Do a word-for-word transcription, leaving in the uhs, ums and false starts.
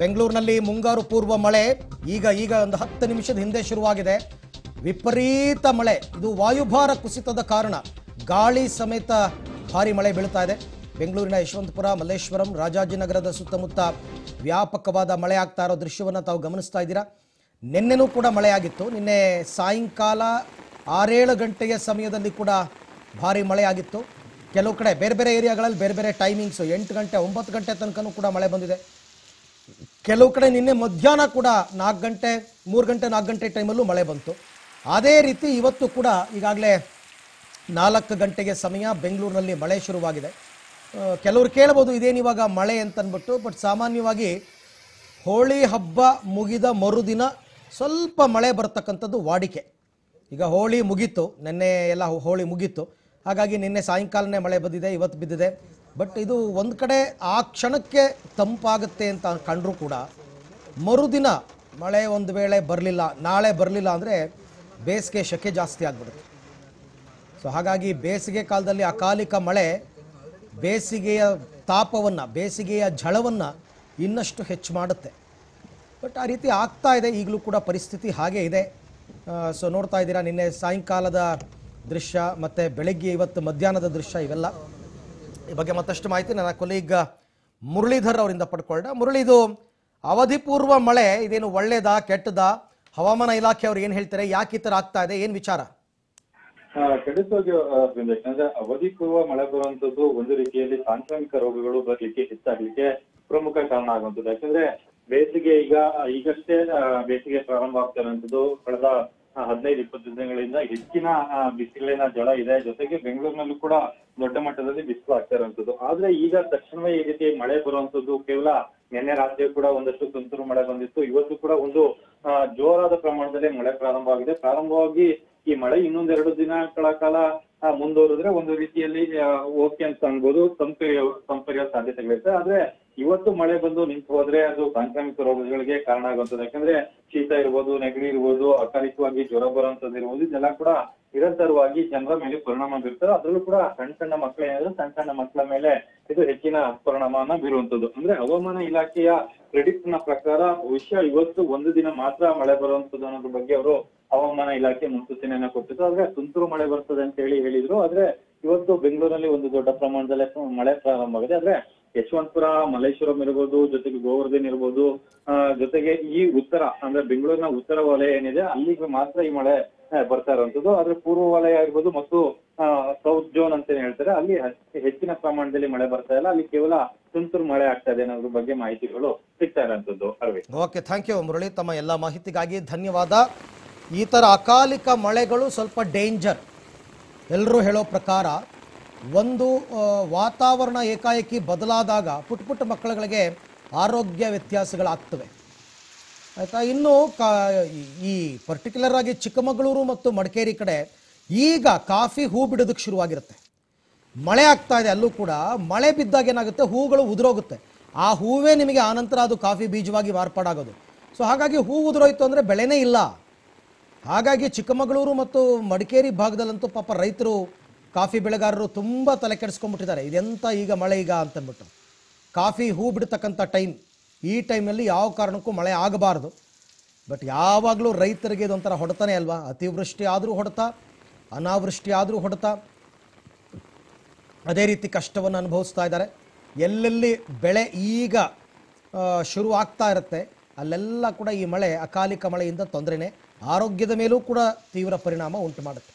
ಬೆಂಗಳೂರಿನಲ್ಲಿ ಮುಂಗಾರು ಪೂರ್ವ ಮಳೆ ಈಗ ಈಗ ಒಂದು ಹತ್ತು ನಿಮಿಷದ ಹಿಂದೆ ಶುರುವಾಗಿದೆ। ವಿಪರೀತ ಮಳೆ, ಇದು ವಾಯುಭಾರ ಕುಸಿತದ ಕಾರಣ ಗಾಳಿ ಸಮೇತ ಭಾರಿ ಮಳೆ ಬೀಳ್ತಾ ಇದೆ। ಬೆಂಗಳೂರಿನ ಯಶವಂತಪುರ, ಮಲ್ಲೇಶ್ವರಂ, ರಾಜಾಜಿನಗರದ ಸುತ್ತಮುತ್ತ ವ್ಯಾಪಕವಾದ ಮಳೆ ಆಗ್ತಾ ಇರೋ ದೃಶ್ಯವನ್ನು ತಾವು ಗಮನಿಸ್ತಾ ಇದ್ದೀರಾ। ನಿನ್ನೆನೂ ಕೂಡ ಮಳೆಯಾಗಿತ್ತು, ನಿನ್ನೆ ಸಾಯಂಕಾಲ ಆರೇಳು ಗಂಟೆಯ ಸಮಯದಲ್ಲಿ ಕೂಡ ಭಾರಿ ಮಳೆಯಾಗಿತ್ತು। ಕೆಲವು ಕಡೆ ಬೇರೆ ಬೇರೆ ಏರಿಯಾಗಳಲ್ಲಿ ಬೇರೆ ಬೇರೆ ಟೈಮಿಂಗ್ಸು ಎಂಟು ಗಂಟೆ ಒಂಬತ್ತು ಗಂಟೆ ತನಕನೂ ಕೂಡ ಮಳೆ ಬಂದಿದೆ। ಕೆಲವು ಕಡೆ ನಿನ್ನೆ ಮಧ್ಯಾಹ್ನ ಕೂಡ ನಾಲ್ಕು ಗಂಟೆ ಮೂರು ಗಂಟೆ ನಾಲ್ಕು ಗಂಟೆ ಟೈಮಲ್ಲೂ ಮಳೆ ಬಂತು। ಅದೇ ರೀತಿ ಇವತ್ತು ಕೂಡ ಈಗಾಗಲೇ ನಾಲ್ಕು ಗಂಟೆಗೆ ಸಮಯ ಬೆಂಗಳೂರಿನಲ್ಲಿ ಮಳೆ ಶುರುವಾಗಿದೆ। ಕೆಲವರು ಕೇಳಬಹುದು ಇದೇನಿವಾಗ ಮಳೆ ಅಂತನ್ಬಿಟ್ಟು, ಬಟ್ ಸಾಮಾನ್ಯವಾಗಿ ಹೋಳಿ ಹಬ್ಬ ಮುಗಿದ ಮರುದಿನ ಸ್ವಲ್ಪ ಮಳೆ ಬರತಕ್ಕಂಥದ್ದು ವಾಡಿಕೆ। ಈಗ ಹೋಳಿ ಮುಗೀತು, ನಿನ್ನೆ ಎಲ್ಲ ಹೋಳಿ ಮುಗೀತು, ಹಾಗಾಗಿ ನಿನ್ನೆ ಸಾಯಂಕಾಲನೇ ಮಳೆ ಬಂದಿದೆ, ಇವತ್ತು ಬಿದ್ದಿದೆ। ಬಟ್ ಇದು ಒಂದು ಕಡೆ ಆ ಕ್ಷಣಕ್ಕೆ ತಂಪಾಗುತ್ತೆ ಅಂತ ಕಂಡರೂ ಕೂಡ ಮರುದಿನ ಮಳೆ ಒಂದು ವೇಳೆ ಬರಲಿಲ್ಲ, ನಾಳೆ ಬರಲಿಲ್ಲ ಅಂದರೆ ಬೇಸಿಗೆ ಶಕೆ ಜಾಸ್ತಿ ಆಗಿಬಿಡುತ್ತೆ। ಸೊ ಹಾಗಾಗಿ ಬೇಸಿಗೆ ಕಾಲದಲ್ಲಿ ಅಕಾಲಿಕ ಮಳೆ ಬೇಸಿಗೆಯ ತಾಪವನ್ನು, ಬೇಸಿಗೆಯ ಝಳವನ್ನು ಇನ್ನಷ್ಟು ಹೆಚ್ಚು ಮಾಡುತ್ತೆ। ಬಟ್ ಆ ರೀತಿ ಆಗ್ತಾ ಇದೆ, ಈಗಲೂ ಕೂಡ ಪರಿಸ್ಥಿತಿ ಹಾಗೇ ಇದೆ। ಸೊ ನೋಡ್ತಾ ಇದ್ದೀರಾ ನಿನ್ನೆ ಸಾಯಂಕಾಲದ ದೃಶ್ಯ ಮತ್ತು ಬೆಳಗ್ಗೆ ಇವತ್ತು ಮಧ್ಯಾಹ್ನದ ದೃಶ್ಯ, ಇವೆಲ್ಲ ಈ ಬಗ್ಗೆ ಮತ್ತಷ್ಟು ಮಾಹಿತಿ ನನ್ನ ಕೊಲೀಗ್ ಮುರಳೀಧರ್ ಅವರಿಂದ ಪಡ್ಕೊಳ್ಳೋಣ। ಮುರಳಿ, ಇದು ಅವಧಿಪೂರ್ವ ಮಳೆ ಇದೇನು ಒಳ್ಳೇದಾ ಕೆಟ್ಟದಾ? ಹವಾಮಾನ ಇಲಾಖೆ ಅವ್ರು ಏನು ಹೇಳ್ತಾರೆ? ಯಾಕೆ ಈ ಥರ ಆಗ್ತಾ ಇದೆ, ಏನು ವಿಚಾರ? ಖಂಡಿತವಾಗಿ ಯಾಕಂದ್ರೆ ಅವಧಿ ಪೂರ್ವ ಮಳೆ ಬರುವಂತದ್ದು ಒಂದು ರೀತಿಯಲ್ಲಿ ಸಾಂಕ್ರಾಮಿಕ ರೋಗಗಳು ಬರಲಿಕ್ಕೆ ಹೆಚ್ಚಾಗಲಿಕ್ಕೆ ಪ್ರಮುಖ ಕಾರಣ ಆಗುವಂಥದ್ದು। ಯಾಕಂದ್ರೆ ಬೇಸಿಗೆ ಈಗ ಈಗಷ್ಟೇ ಬೇಸಿಗೆ ಪ್ರಾರಂಭ ಆಗ್ತಾ ಇರುವಂತದ್ದು, ಕಳೆದ ಹದಿನೈದು ಇಪ್ಪತ್ತು ದಿನಗಳಿಂದ ಹೆಚ್ಚಿನ ಬಿಸಿಲಿನ ಝಳ ಇದೆ, ಜೊತೆಗೆ ಬೆಂಗಳೂರಿನಲ್ಲೂ ಕೂಡ ದೊಡ್ಡ ಮಟ್ಟದಲ್ಲಿ ಬಿಸಿಲು ಆಗ್ತಾ ಇರುವಂತದ್ದು। ಆದ್ರೆ ಈಗ ತಕ್ಷಣವೇ ಈ ರೀತಿ ಮಳೆ ಬರುವಂತದ್ದು, ಕೇವಲ ನಿನ್ನೆ ರಾತ್ರಿ ಕೂಡ ಒಂದಷ್ಟು ತುಂತುರು ಮಳೆ ಬಂದಿತ್ತು, ಇವತ್ತು ಕೂಡ ಒಂದು ಜೋರಾದ ಪ್ರಮಾಣದಲ್ಲಿ ಮಳೆ ಪ್ರಾರಂಭ ಆಗಿದೆ। ಪ್ರಾರಂಭವಾಗಿ ಈ ಮಳೆ ಇನ್ನೊಂದೆರಡು ದಿನಗಳ ಕಾಲ ಮುಂದುವರಿದ್ರೆ ಒಂದು ರೀತಿಯಲ್ಲಿ ಓಕೆ ಅಂತ ಅನ್ಬೋದು, ತಂಪೆಯ ತಂಪೆಯ ಸಾಧ್ಯತೆಗಳಿರುತ್ತೆ। ಆದ್ರೆ ಇವತ್ತು ಮಳೆ ಬಂದು ನಿಂತು ಹೋದ್ರೆ ಅದು ಸಾಂಕ್ರಾಮಿಕ ರೋಗಗಳಿಗೆ ಕಾರಣ ಆಗುವಂಥದ್ದು। ಯಾಕಂದ್ರೆ ಶೀತ ಇರ್ಬೋದು, ನೆಗಡಿ ಇರ್ಬೋದು, ಅಕಾಲಿಕವಾಗಿ ಜ್ವರ ಬರುವಂತದ್ದು ಇರ್ಬೋದು, ಇದೆಲ್ಲ ಕೂಡ ನಿರಂತರವಾಗಿ ಜನರ ಮೇಲೆ ಪರಿಣಾಮ ಬೀರ್ತಾರೆ। ಅದರಲ್ಲೂ ಕೂಡ ಸಣ್ಣ ಸಣ್ಣ ಮಕ್ಕಳ ಏನಾದ್ರು ಸಣ್ಣ ಸಣ್ಣ ಮಕ್ಕಳ ಮೇಲೆ ಇದು ಹೆಚ್ಚಿನ ಪರಿಣಾಮವನ್ನ ಬೀರುವಂತದ್ದು। ಅಂದ್ರೆ ಹವಾಮಾನ ಇಲಾಖೆಯ ಪ್ರೆಡಿಕ್ಟ್ ನ ಪ್ರಕಾರ ಬಹುಶಃ ಇವತ್ತು ಒಂದು ದಿನ ಮಾತ್ರ ಮಳೆ ಬರುವಂತದ್ದು ಅನ್ನೋದ್ರ ಬಗ್ಗೆ ಅವರು ಹವಾಮಾನ ಇಲಾಖೆ ಮುನ್ಸೂಚನೆಯನ್ನ ಕೊಟ್ಟಿದ್ರು, ಆದ್ರೆ ತುಂತುರು ಮಳೆ ಬರ್ತದೆ ಅಂತ ಹೇಳಿ ಹೇಳಿದ್ರು। ಆದ್ರೆ ಇವತ್ತು ಬೆಂಗಳೂರಿನಲ್ಲಿ ಒಂದು ದೊಡ್ಡ ಪ್ರಮಾಣದಲ್ಲಿ ಮಳೆ ಪ್ರಾರಂಭ ಆಗಿದೆ। ಆದ್ರೆ ಯಶವಂತಪುರ, ಮಲ್ಲೇಶ್ವರಂ ಇರ್ಬೋದು, ಜೊತೆಗೆ ಗೋವರ್ಧನ್ ಇರ್ಬೋದು, ಜೊತೆಗೆ ಈ ಉತ್ತರ ಅಂದ್ರೆ ಬೆಂಗಳೂರಿನ ಉತ್ತರ ವಲಯ ಏನಿದೆ ಅಲ್ಲಿಗೆ ಮಾತ್ರ ಈ ಮಳೆ ಬರ್ತಾ ಇರುವಂತದ್ದು। ಆದ್ರೆ ಪೂರ್ವ ವಲಯ ಇರ್ಬೋದು ಮತ್ತು ಸೌತ್ ಝೋನ್ ಅಂತಾನೆ ಹೇಳ್ತಾರೆ, ಅಲ್ಲಿ ಹೆಚ್ಚಿನ ಪ್ರಮಾಣದಲ್ಲಿ ಮಳೆ ಬರ್ತಾ ಇಲ್ಲ, ಅಲ್ಲಿ ಕೇವಲ ತುಂತುರು ಮಳೆ ಆಗ್ತಾ ಇದೆ ಅನ್ನೋದ್ರ ಬಗ್ಗೆ ಮಾಹಿತಿಗಳು ಸಿಗ್ತಾ ಇರೋಂಥದ್ದು। Arvind, okay, thank you Murali, ತಮ್ಮ ಎಲ್ಲ ಮಾಹಿತಿಗಾಗಿ ಧನ್ಯವಾದ। ಈ ಥರ ಅಕಾಲಿಕ ಮಳೆಗಳು ಸ್ವಲ್ಪ ಡೇಂಜರ್, ಎಲ್ಲರೂ ಹೇಳೋ ಪ್ರಕಾರ ಒಂದು ವಾತಾವರಣ ಏಕಾಏಕಿ ಬದಲಾದಾಗ ಪುಟ್ಟ ಪುಟ್ಟ ಮಕ್ಕಳುಗಳಿಗೆ ಆರೋಗ್ಯ ವ್ಯತ್ಯಾಸಗಳಾಗ್ತವೆ, ಆಯಿತಾ? ಇನ್ನು ಕಾ ಈ ಪರ್ಟಿಕ್ಯುಲರ್ ಆಗಿ ಚಿಕ್ಕಮಗಳೂರು ಮತ್ತು ಮಡಿಕೇರಿ ಕಡೆ ಈಗ ಕಾಫಿ ಹೂ ಬಿಡೋದಕ್ಕೆ ಶುರುವಾಗಿರುತ್ತೆ, ಮಳೆ ಆಗ್ತಾ ಇದೆ ಅಲ್ಲೂ ಕೂಡ। ಮಳೆ ಬಿದ್ದಾಗ ಏನಾಗುತ್ತೆ, ಹೂಗಳು ಉದುರೋಗುತ್ತೆ, ಆ ಹೂವೇ ನಿಮಗೆ ಆನಂತರ ಅದು ಕಾಫಿ ಬೀಜವಾಗಿ ಮಾರ್ಪಾಡಾಗೋದು। ಸೊ ಹಾಗಾಗಿ ಹೂ ಉದುರೋಯ್ತು ಅಂದರೆ ಬೆಳೆನೇ ಇಲ್ಲ, ಹಾಗಾಗಿ ಚಿಕ್ಕಮಗಳೂರು ಮತ್ತು ಮಡಿಕೇರಿ ಭಾಗದಲ್ಲಂತೂ ಪಾಪ ರೈತರು, ಕಾಫಿ ಬೆಳೆಗಾರರು ತುಂಬ ತಲೆ ಕೆಡಿಸ್ಕೊಂಡ್ಬಿಟ್ಟಿದ್ದಾರೆ, ಇದೆಂತ ಈಗ ಮಳೆ ಈಗ ಅಂತಂದ್ಬಿಟ್ಟು। ಕಾಫಿ ಹೂ ಬಿಡ್ತಕ್ಕಂಥ ಟೈಮ್, ಈ ಟೈಮಲ್ಲಿ ಯಾವ ಕಾರಣಕ್ಕೂ ಮಳೆ ಆಗಬಾರ್ದು। ಬಟ್ ಯಾವಾಗಲೂ ರೈತರಿಗೆ ಇದೊಂಥರ ಹೊಡೆತಾನೆ ಅಲ್ವಾ, ಅತಿವೃಷ್ಟಿ ಆದರೂ ಹೊಡೆತ, ಅನಾವೃಷ್ಟಿ ಆದರೂ ಹೊಡೆತ, ಅದೇ ರೀತಿ ಕಷ್ಟವನ್ನು ಅನುಭವಿಸ್ತಾ ಇದ್ದಾರೆ। ಎಲ್ಲೆಲ್ಲಿ ಬೆಳೆ ಈಗ ಶುರು ಆಗ್ತಾ ಇರುತ್ತೆ ಅಲ್ಲೆಲ್ಲ ಕೂಡ ಈ ಮಳೆ, ಅಕಾಲಿಕ ಮಳೆಯಿಂದ ತೊಂದರೆನೇ, ಆರೋಗ್ಯದ ಮೇಲೂ ಕೂಡ ತೀವ್ರ ಪರಿಣಾಮ ಉಂಟು ಮಾಡುತ್ತೆ।